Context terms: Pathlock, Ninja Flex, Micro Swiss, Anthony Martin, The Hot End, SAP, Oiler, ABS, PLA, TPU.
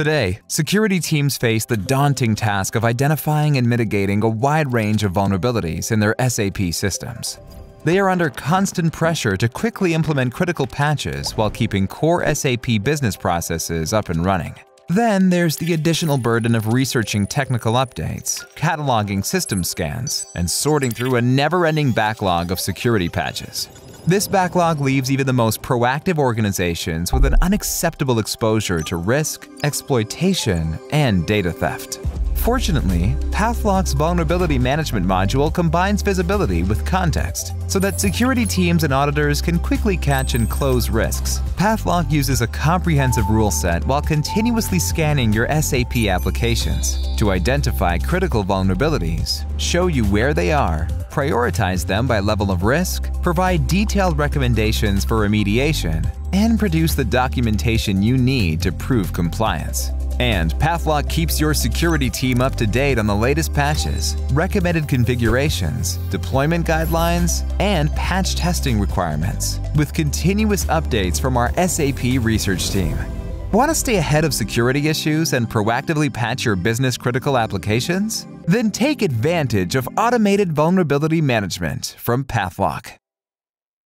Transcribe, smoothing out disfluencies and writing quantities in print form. Today, security teams face the daunting task of identifying and mitigating a wide range of vulnerabilities in their SAP systems. They are under constant pressure to quickly implement critical patches while keeping core SAP business processes up and running. Then there's the additional burden of researching technical updates, cataloging system scans, and sorting through a never-ending backlog of security patches. This backlog leaves even the most proactive organizations with an unacceptable exposure to risk, exploitation, and data theft. Fortunately, Pathlock's vulnerability management module combines visibility with context so that security teams and auditors can quickly catch and close risks. Pathlock uses a comprehensive rule set while continuously scanning your SAP applications to identify critical vulnerabilities, show you where they are, prioritize them by level of risk, provide detailed recommendations for remediation, and produce the documentation you need to prove compliance. And Pathlock keeps your security team up to date on the latest patches, recommended configurations, deployment guidelines, and patch testing requirements with continuous updates from our SAP research team. Want to stay ahead of security issues and proactively patch your business-critical applications? Then take advantage of automated vulnerability management from Pathlock.